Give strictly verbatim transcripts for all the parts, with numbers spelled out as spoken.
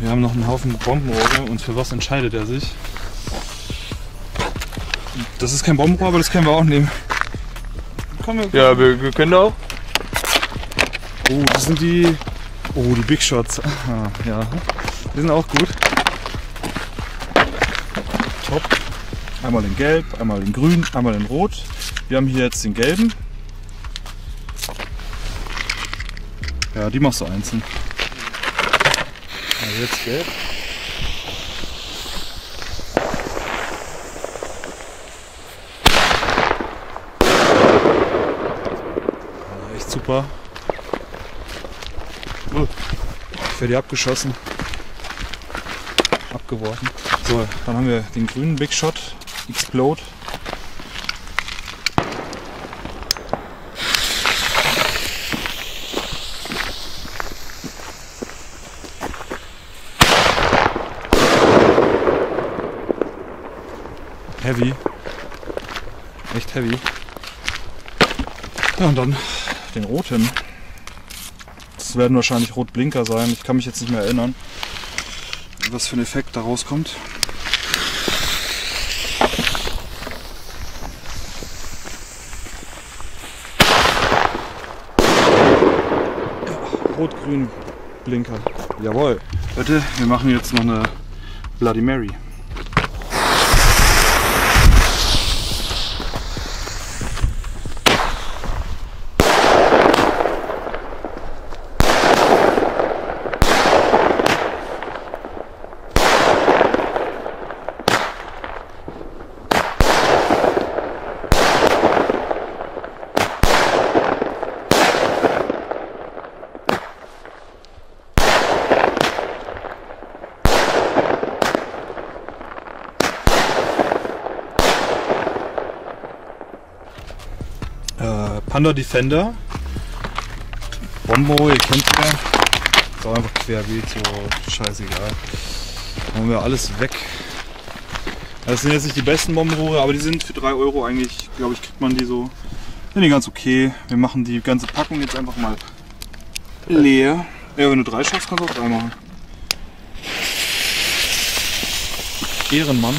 Wir haben noch einen Haufen Bombenrohre und für was entscheidet er sich? Das ist kein Bombenrohr, aber das können wir auch nehmen. Komm, wir, komm. Ja, wir, wir können auch. Oh, das sind die... Oh, die Big Shots. Ah, ja. Die sind auch gut. Top. Einmal in Gelb, einmal in Grün, einmal in Rot. Wir haben hier jetzt den Gelben. Ja, die machst du einzeln. Also jetzt Gelb. Ja, echt super. Uh, ich werde die abgeschossen. Abgeworfen. So, dann haben wir den grünen Big Shot. Explode. Heavy. Echt heavy. Ja, und dann den roten. Das werden wahrscheinlich Rotblinker sein. Ich kann mich jetzt nicht mehr erinnern, was für ein Effekt da rauskommt. Ja, rot-grün Blinker. Jawohl. Leute, wir machen jetzt noch eine Bloody Mary. Honda Defender, Bombo, ihr kennt ja, ist auch einfach querbeet, so scheißegal. Da haben wir alles weg. Das sind jetzt nicht die besten Bombenrohre, aber die sind für drei Euro eigentlich, glaube ich, kriegt man die so. Sind die ganz okay. Wir machen die ganze Packung jetzt einfach mal leer. Ja, wenn du drei schaffst, kannst du auch drei machen. Ehrenmann.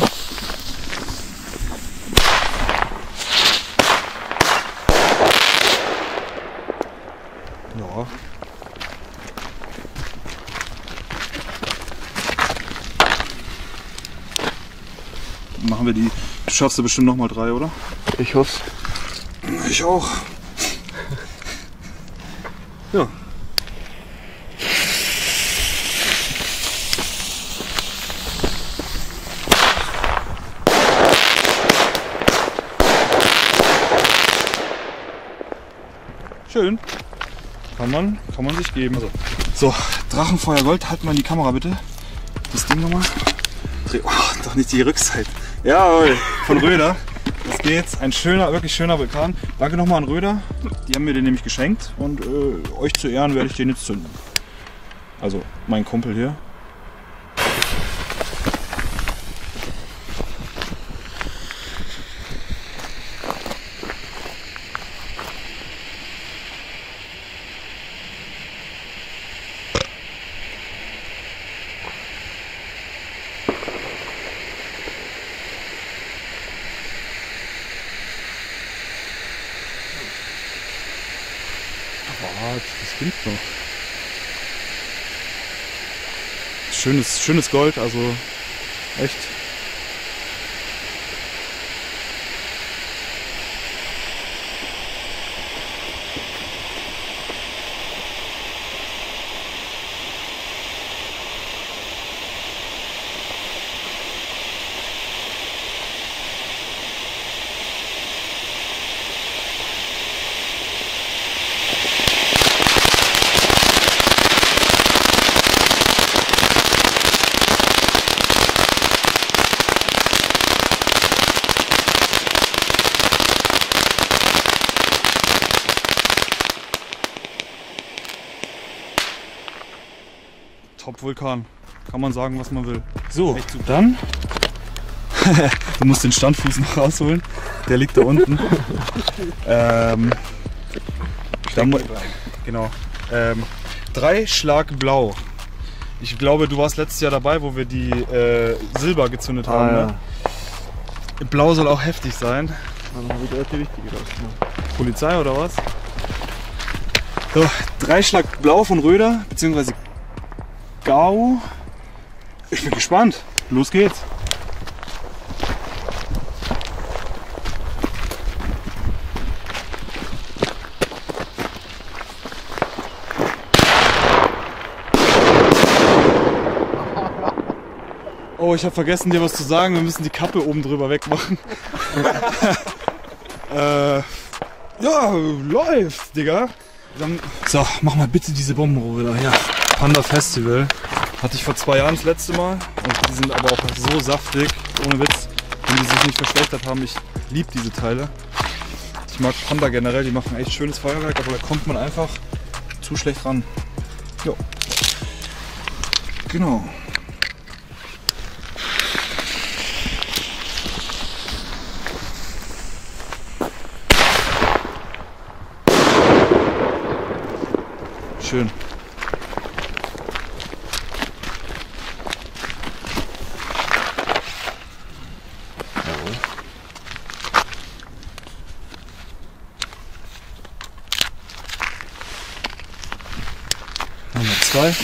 Machen wir die Shots bestimmt nochmal drei, oder? Ich hoffe. Ich auch. Ja. Schön. Kann man, kann man sich geben. Also. So, Drachenfeuer Gold, halt mal in die Kamera bitte. Das Ding nochmal. Oh, doch nicht die Rückseite. Jawohl, von Röder. Das geht's. Ein schöner, wirklich schöner Vulkan. Danke nochmal an Röder. Die haben mir den nämlich geschenkt und äh, euch zu Ehren werde ich den jetzt zünden. Also, mein Kumpel hier. Das klingt noch. Schönes, schönes Gold, also echt. Vulkan. Kann man sagen, was man will. So, dann. Du musst den Standfuß noch rausholen. Der liegt da unten. ähm, dann, genau. Ähm, Drei Schlag blau. Ich glaube, du warst letztes Jahr dabei, wo wir die äh, Silber gezündet ah, haben. Ja. Ne? Blau soll auch heftig sein. Polizei oder was? So, Drei Schlag blau von Röder bzw. Gau. Ich bin gespannt. Los geht's. Oh, ich habe vergessen, dir was zu sagen. Wir müssen die Kappe oben drüber wegmachen. äh, ja, läuft, Digga. Dann, so, mach mal bitte diese Bombenroh wieder her. Panda Festival. Hatte ich vor zwei Jahren das letzte Mal. Und die sind aber auch so saftig, ohne Witz, wenn die sich nicht verschlechtert haben. Ich liebe diese Teile. Ich mag Panda generell, die machen echt schönes Feuerwerk, aber da kommt man einfach zu schlecht ran. Jo. Genau. Schön. Nummer zwei.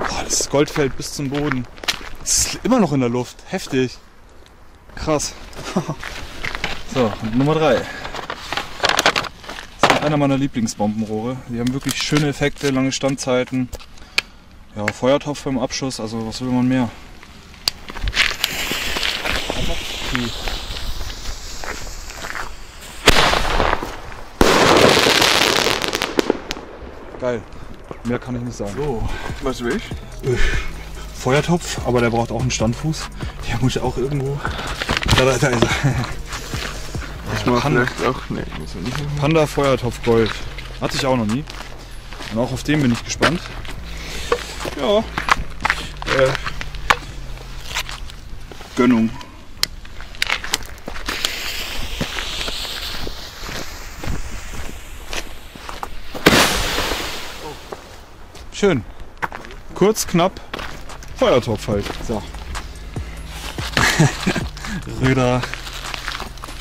Boah, das Gold fällt bis zum Boden. Es ist immer noch in der Luft. Heftig. Krass. So, und Nummer drei. Das ist einer meiner Lieblingsbombenrohre. Die haben wirklich schöne Effekte, lange Standzeiten. Ja, Feuertopf beim Abschuss, also was will man mehr? Geil. Mehr kann ich nicht sagen. So, was will ich? Feuertopf, aber der braucht auch einen Standfuß. Der muss auch irgendwo. Da, da, da ist er. Ich mach Panda. Auch, nee, Panda-Feuertopf-Golf. Hatte ich auch noch nie. Und auch auf den bin ich gespannt. Ja. Äh. Gönnung. Schön. Kurz, knapp. Feuertopf halt. So. Röder,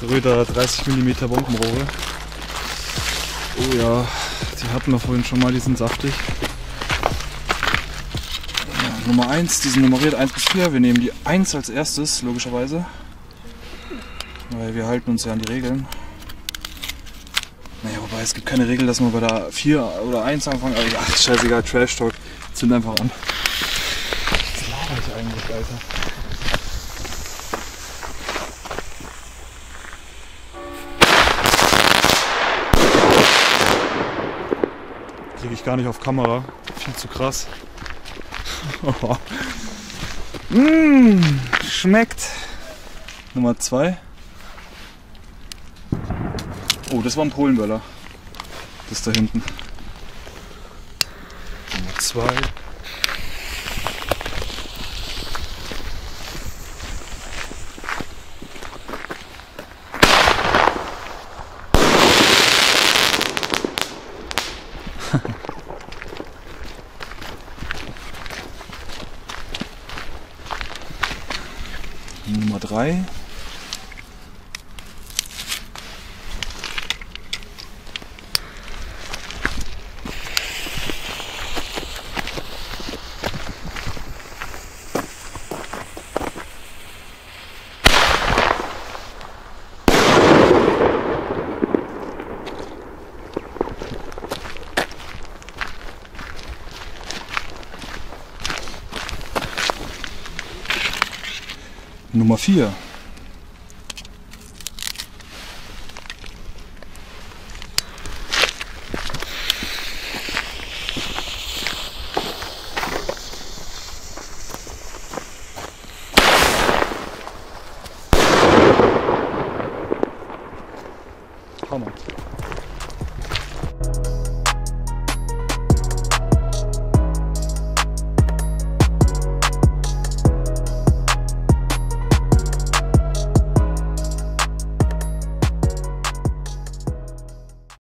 Röder dreißig Millimeter Bombenrohre. Oh ja, die hatten wir vorhin schon mal, die sind saftig. Ja, Nummer eins, die sind nummeriert eins bis vier. Wir nehmen die eins als erstes, logischerweise. Weil wir halten uns ja an die Regeln. Naja, wobei es gibt keine Regel, dass man bei der vier oder eins anfangen. Aber ach, scheißegal, Trash Talk. Zünd einfach an. Was laber ich eigentlich, Alter? Kriege ich gar nicht auf Kamera. Viel zu krass. mmh, schmeckt. Nummer zwei. Oh, das war ein Polenböller. Das da hinten. Nummer zwei. Nummer drei. Nummer vier. Hammer.